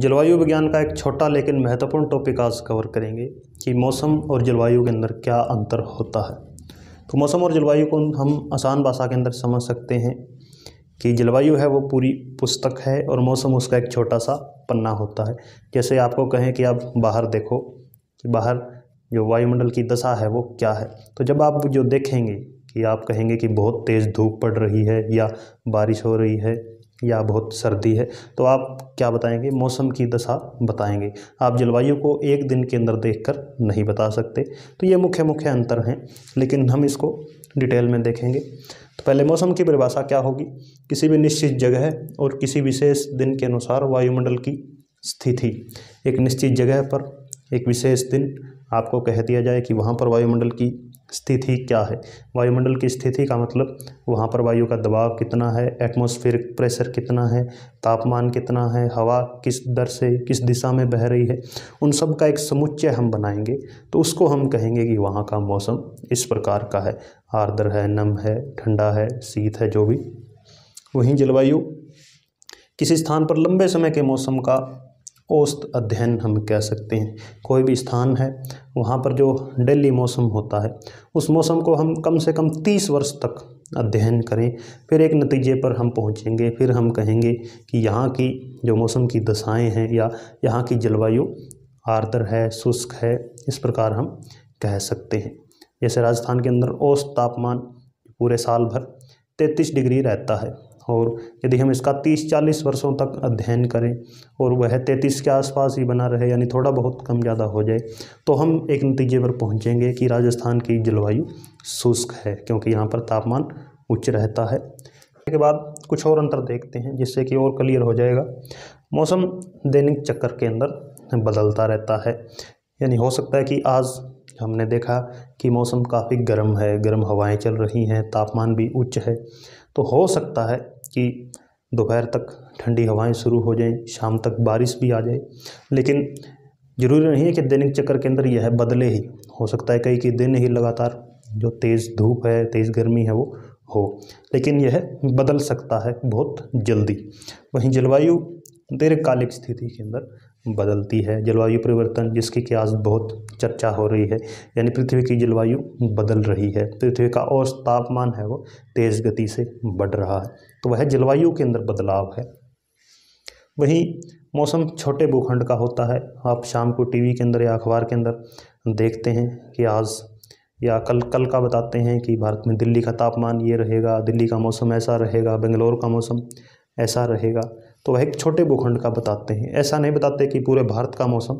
जलवायु विज्ञान का एक छोटा लेकिन महत्वपूर्ण टॉपिक आज कवर करेंगे कि मौसम और जलवायु के अंदर क्या अंतर होता है। तो मौसम और जलवायु को हम आसान भाषा के अंदर समझ सकते हैं कि जलवायु है वो पूरी पुस्तक है और मौसम उसका एक छोटा सा पन्ना होता है। जैसे आपको कहें कि आप बाहर देखो कि बाहर जो वायुमंडल की दशा है वो क्या है, तो जब आप जो देखेंगे कि आप कहेंगे कि बहुत तेज़ धूप पड़ रही है या बारिश हो रही है या बहुत सर्दी है, तो आप क्या बताएंगे? मौसम की दशा बताएंगे। आप जलवायु को एक दिन के अंदर देखकर नहीं बता सकते। तो ये मुख्य मुख्य अंतर हैं, लेकिन हम इसको डिटेल में देखेंगे। तो पहले मौसम की परिभाषा क्या होगी? किसी भी निश्चित जगह और किसी विशेष दिन के अनुसार वायुमंडल की स्थिति। एक निश्चित जगह पर एक विशेष दिन आपको कह दिया जाए कि वहाँ पर वायुमंडल की स्थिति क्या है। वायुमंडल की स्थिति का मतलब वहाँ पर वायु का दबाव कितना है, एटमॉस्फेरिक प्रेशर कितना है, तापमान कितना है, हवा किस दर से किस दिशा में बह रही है, उन सब का एक समुच्चय हम बनाएंगे। तो उसको हम कहेंगे कि वहाँ का मौसम इस प्रकार का है, आर्द्र है, नम है, ठंडा है, शीत है, जो भी। वहीं जलवायु किसी स्थान पर लंबे समय के मौसम का औसत अध्ययन हम कह सकते हैं। कोई भी स्थान है वहाँ पर जो डेली मौसम होता है उस मौसम को हम कम से कम 30 वर्ष तक अध्ययन करें, फिर एक नतीजे पर हम पहुँचेंगे। फिर हम कहेंगे कि यहाँ की जो मौसम की दशाएं हैं या यहाँ की जलवायु आर्द्र है, शुष्क है, इस प्रकार हम कह सकते हैं। जैसे राजस्थान के अंदर औसत तापमान पूरे साल भर 33 डिग्री रहता है, और यदि हम इसका 30-40 वर्षों तक अध्ययन करें और वह 33 के आसपास ही बना रहे, यानी थोड़ा बहुत कम ज़्यादा हो जाए, तो हम एक नतीजे पर पहुंचेंगे कि राजस्थान की जलवायु शुष्क है, क्योंकि यहाँ पर तापमान उच्च रहता है। इसके बाद कुछ और अंतर देखते हैं जिससे कि और क्लियर हो जाएगा। मौसम दैनिक चक्कर के अंदर बदलता रहता है, यानी हो सकता है कि आज हमने देखा कि मौसम काफ़ी गर्म है, गर्म हवाएं चल रही हैं, तापमान भी उच्च है, तो हो सकता है कि दोपहर तक ठंडी हवाएं शुरू हो जाएं, शाम तक बारिश भी आ जाए। लेकिन ज़रूरी नहीं है कि दैनिक चक्कर के अंदर यह बदले ही। हो सकता है कई दिन ही लगातार जो तेज़ धूप है, तेज़ गर्मी है वो हो, लेकिन यह बदल सकता है बहुत जल्दी। वहीं जलवायु दीर्घकालिक स्थिति के अंदर बदलती है। जलवायु परिवर्तन जिसकी कि आज बहुत चर्चा हो रही है, यानी पृथ्वी की जलवायु बदल रही है, पृथ्वी का औसत तापमान है वो तेज़ गति से बढ़ रहा है, तो वह जलवायु के अंदर बदलाव है। वहीं मौसम छोटे भूखंड का होता है। आप शाम को टीवी के अंदर या अखबार के अंदर देखते हैं कि आज या कल का बताते हैं कि भारत में दिल्ली का तापमान ये रहेगा, दिल्ली का मौसम ऐसा रहेगा, बेंगलोर का मौसम ऐसा रहेगा, तो वह एक छोटे भूखंड का बताते हैं। ऐसा नहीं बताते कि पूरे भारत का मौसम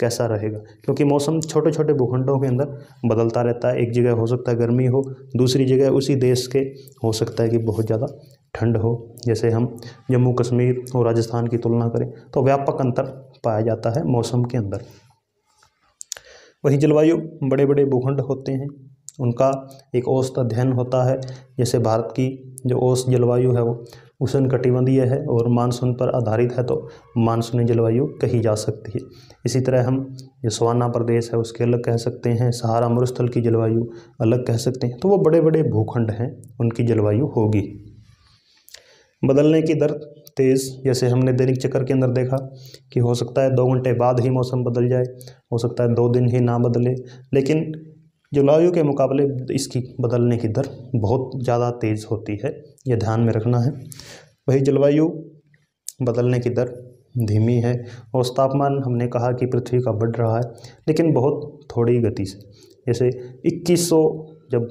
कैसा रहेगा, क्योंकि मौसम छोटे छोटे भूखंडों के अंदर बदलता रहता है। एक जगह हो सकता है गर्मी हो, दूसरी जगह उसी देश के हो सकता है कि बहुत ज़्यादा ठंड हो। जैसे हम जम्मू कश्मीर और राजस्थान की तुलना करें तो व्यापक अंतर पाया जाता है मौसम के अंदर। वही जलवायु बड़े बड़े भूखंड होते हैं, उनका एक औसत अध्ययन होता है। जैसे भारत की जो औसत जलवायु है वो उष्णकटिबंधीय है और मानसून पर आधारित है, तो मानसूनी जलवायु कही जा सकती है। इसी तरह हम जो सवाना प्रदेश है उसके अलग कह सकते हैं, सहारा मरुस्थल की जलवायु अलग कह सकते हैं। तो वो बड़े बड़े भूखंड हैं, उनकी जलवायु होगी। बदलने की दर तेज़, जैसे हमने दैनिक चक्कर के अंदर देखा कि हो सकता है 2 घंटे बाद ही मौसम बदल जाए, हो सकता है 2 दिन ही ना बदले, लेकिन जलवायु के मुकाबले इसकी बदलने की दर बहुत ज़्यादा तेज़ होती है, यह ध्यान में रखना है। वही जलवायु बदलने की दर धीमी है। औसत तापमान हमने कहा कि पृथ्वी का बढ़ रहा है, लेकिन बहुत थोड़ी गति से। जैसे 2100 जब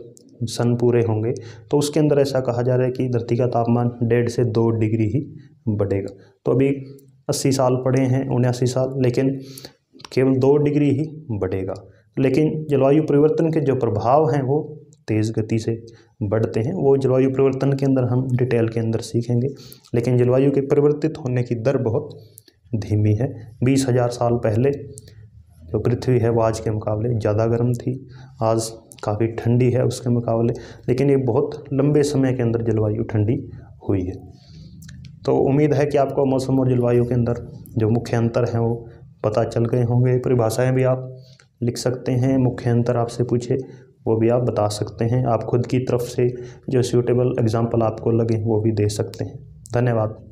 सन पूरे होंगे तो उसके अंदर ऐसा कहा जा रहा है कि धरती का तापमान 1.5 से 2 डिग्री ही बढ़ेगा। तो अभी 80 साल पड़े हैं, 79 साल, लेकिन केवल 2 डिग्री ही बढ़ेगा। लेकिन जलवायु परिवर्तन के जो प्रभाव हैं वो तेज़ गति से बढ़ते हैं, वो जलवायु परिवर्तन के अंदर हम डिटेल के अंदर सीखेंगे। लेकिन जलवायु के परिवर्तित होने की दर बहुत धीमी है। 20,000 साल पहले जो पृथ्वी है वो आज के मुकाबले ज़्यादा गर्म थी, आज काफ़ी ठंडी है उसके मुकाबले, लेकिन ये बहुत लंबे समय के अंदर जलवायु ठंडी हुई है। तो उम्मीद है कि आपको मौसम और जलवायु के अंदर जो मुख्य अंतर हैं वो पता चल गए होंगे। परिभाषाएँ भी आप लिख सकते हैं, मुख्य अंतर आपसे पूछे वो भी आप बता सकते हैं। आप खुद की तरफ से जो सूटेबल एग्जाम्पल आपको लगे वो भी दे सकते हैं। धन्यवाद।